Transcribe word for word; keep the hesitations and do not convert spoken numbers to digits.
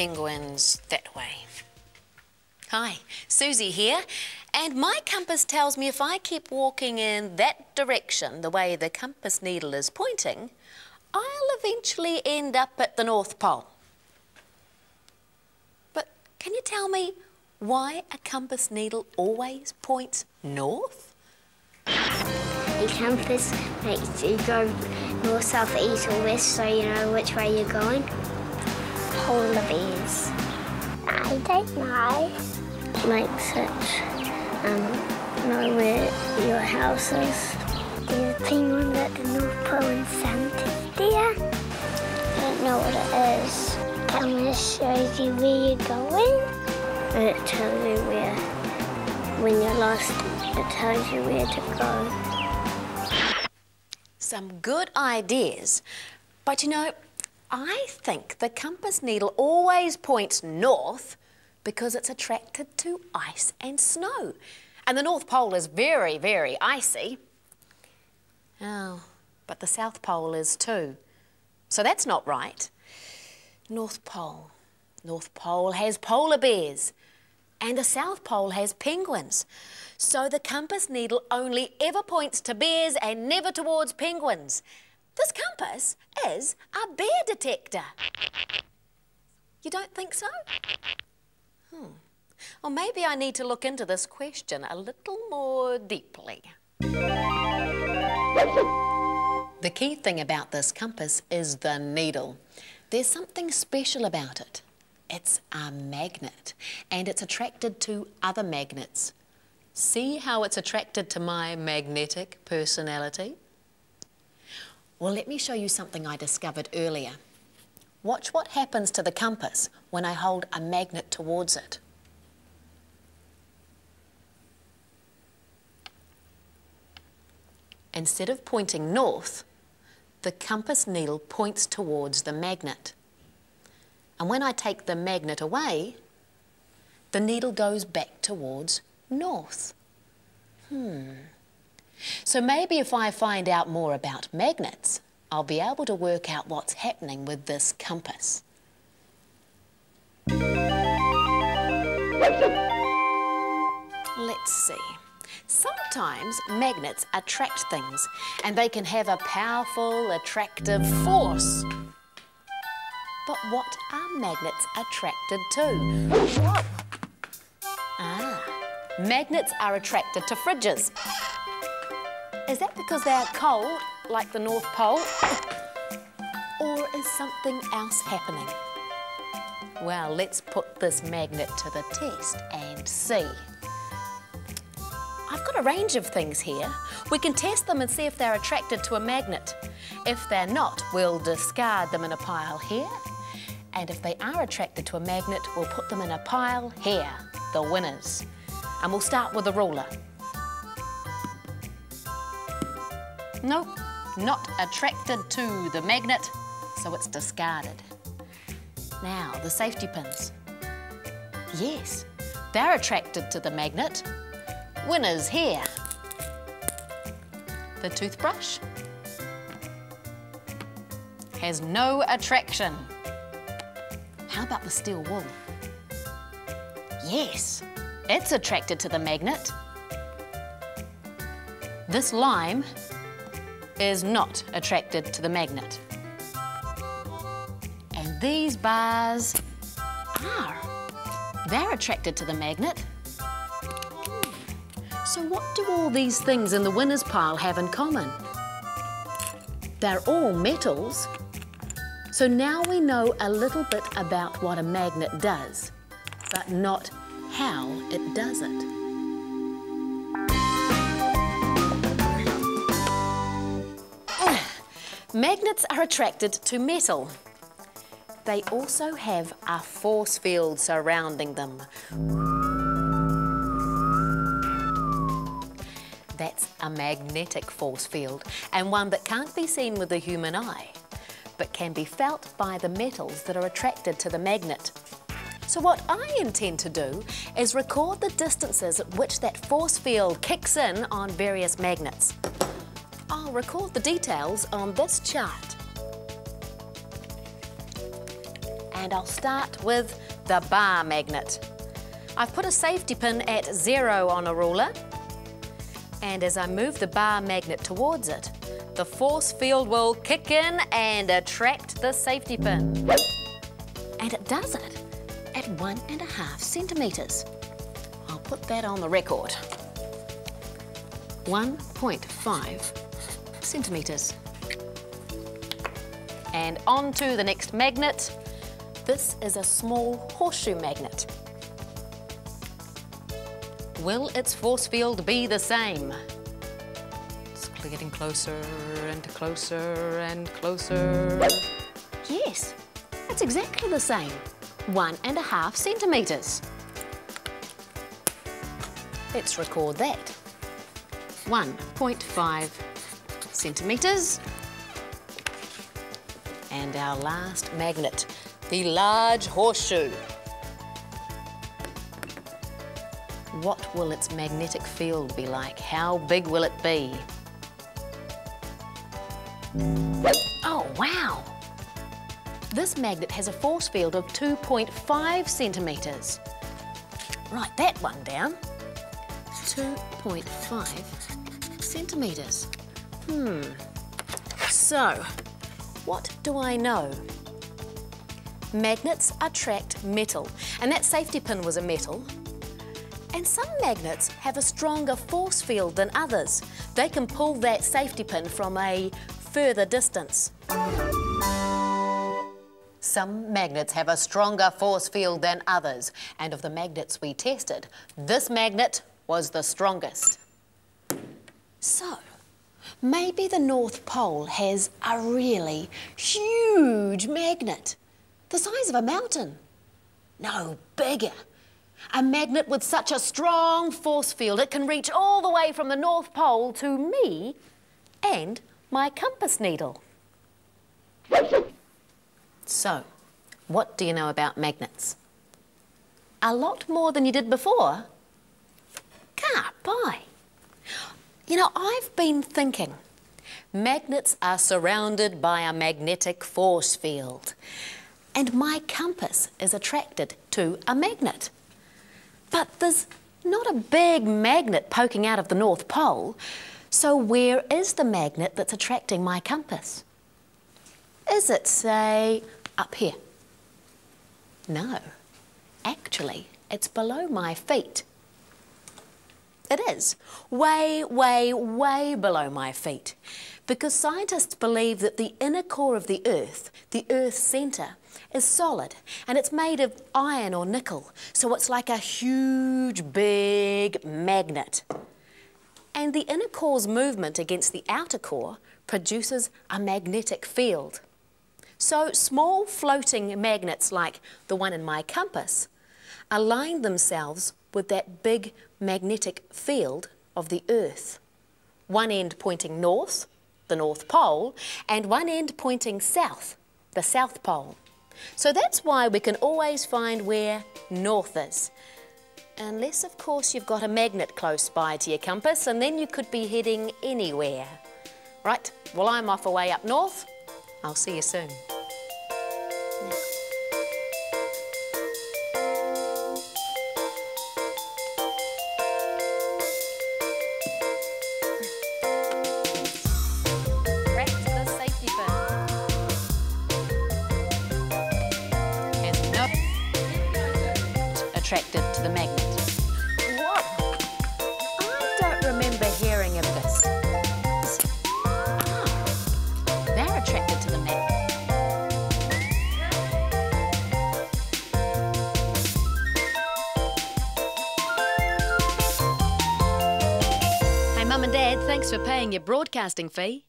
penguins that way. Hi, Susie here, and my compass tells me if I keep walking in that direction, the way the compass needle is pointing, I'll eventually end up at the North Pole. But can you tell me why a compass needle always points north? The compass makes you go north, south, east or west, so you know which way you're going. Polar bears. I don't know. Like such, um, know where your house is. There's a penguin at the North Pole and Santa's there. I don't know what it is. Compass shows you where you're going. And it tells you where, when you're lost, it tells you where to go. Some good ideas, but you know, I think the compass needle always points north because it's attracted to ice and snow, and the North Pole is very, very icy. Oh, but the South Pole is too, so that's not right. North Pole, North Pole has polar bears, and the South Pole has penguins. So the compass needle only ever points to bears and never towards penguins. This compass is a bear detector. You don't think so? Hmm. Well, maybe I need to look into this question a little more deeply. The key thing about this compass is the needle. There's something special about it. It's a magnet, and it's attracted to other magnets. See how it's attracted to my magnetic personality? Well, let me show you something I discovered earlier. Watch what happens to the compass when I hold a magnet towards it. Instead of pointing north, the compass needle points towards the magnet. And when I take the magnet away, the needle goes back towards north. Hmm. So maybe if I find out more about magnets, I'll be able to work out what's happening with this compass. Let's see. Sometimes magnets attract things, and they can have a powerful, attractive force. But what are magnets attracted to? Ah, magnets are attracted to fridges. Is that because they're cold, like the North Pole? Or is something else happening? Well, let's put this magnet to the test and see. I've got a range of things here. We can test them and see if they're attracted to a magnet. If they're not, we'll discard them in a pile here. And if they are attracted to a magnet, we'll put them in a pile here, the winners. And we'll start with a ruler. Nope, not attracted to the magnet, so it's discarded. Now, the safety pins. Yes, they're attracted to the magnet. Winners here. The toothbrush has no attraction. How about the steel wool? Yes, it's attracted to the magnet. This lime is not attracted to the magnet. And these bars are. They're attracted to the magnet. So what do all these things in the winners pile have in common? They're all metals. So now we know a little bit about what a magnet does, but not how it does it. Ugh. Magnets are attracted to metal. They also have a force field surrounding them. That's a magnetic force field, and one that can't be seen with the human eye, but can be felt by the metals that are attracted to the magnet. So what I intend to do is record the distances at which that force field kicks in on various magnets. I'll record the details on this chart. and I'll start with the bar magnet. I've put a safety pin at zero on a ruler, and as I move the bar magnet towards it, the force field will kick in and attract the safety pin. And it does it at one and a half centimetres. I'll put that on the record. one point five centimetres. And on to the next magnet. This is a small horseshoe magnet. Will its force field be the same? It's getting closer and closer and closer. Yes, it's exactly the same. One and a half centimetres. Let's record that. one point five centimetres. And our last magnet, the large horseshoe. What will its magnetic field be like? How big will it be? Oh, wow! This magnet has a force field of two point five centimetres. Write that one down. two point five centimetres. Hmm. So, what do I know? Magnets attract metal, and that safety pin was a metal. And some magnets have a stronger force field than others. They can pull that safety pin from a further distance. Some magnets have a stronger force field than others, and of the magnets we tested, this magnet was the strongest. So, maybe the North Pole has a really huge magnet, the size of a mountain. No, bigger. A magnet with such a strong force field, it can reach all the way from the North Pole to me and my compass needle. So, what do you know about magnets? A lot more than you did before. Can't buy. You know, I've been thinking. Magnets are surrounded by a magnetic force field, and my compass is attracted to a magnet. But there's not a big magnet poking out of the North Pole, so where is the magnet that's attracting my compass? Is it, say, up here? No. Actually, it's below my feet. It is. Way, way, way below my feet. Because scientists believe that the inner core of the Earth, the Earth's centre, is solid and it's made of iron or nickel, so it's like a huge, big magnet. And the inner core's movement against the outer core produces a magnetic field. So small floating magnets like the one in my compass align themselves with that big magnetic field of the Earth. One end pointing north, the North Pole, and one end pointing south, the South Pole. So that's why we can always find where north is. Unless, of course, you've got a magnet close by to your compass, and then you could be heading anywhere. Right, well, I'm off away up north. I'll see you soon. Attracted to the magnet. What? I don't remember hearing of this. Ah, they're attracted to the magnet. Hey, Mum and Dad, thanks for paying your broadcasting fee.